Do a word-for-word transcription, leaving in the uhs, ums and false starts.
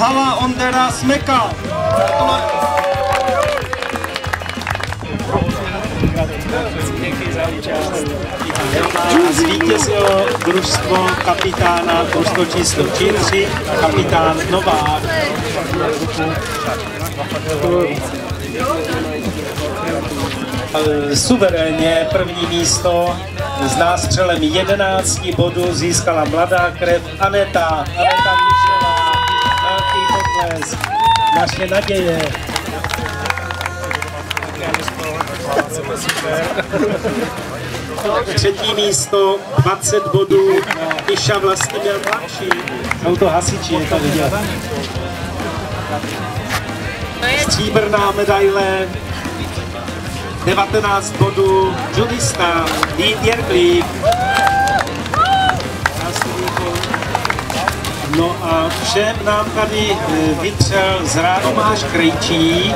Hala Ondera Smeka. Zvítězilo družstvo kapitána, družstvo číslo čtyři, kapitán Novák. Suverénně první místo s nástřelem jedenácti bodů získala mladá krev Aneta. Aneta Mišová, velký potlesk, naše naděje. Třetí místo, dvacet bodů, Isha Vlastimil Klanči. Jsou to hasiči, je to vidět. Stříbrná medaile, devatenáct bodů, Judy Stan, Jörg Lief. No a všem nám tady vytřel z rána Tomáš Krejčí.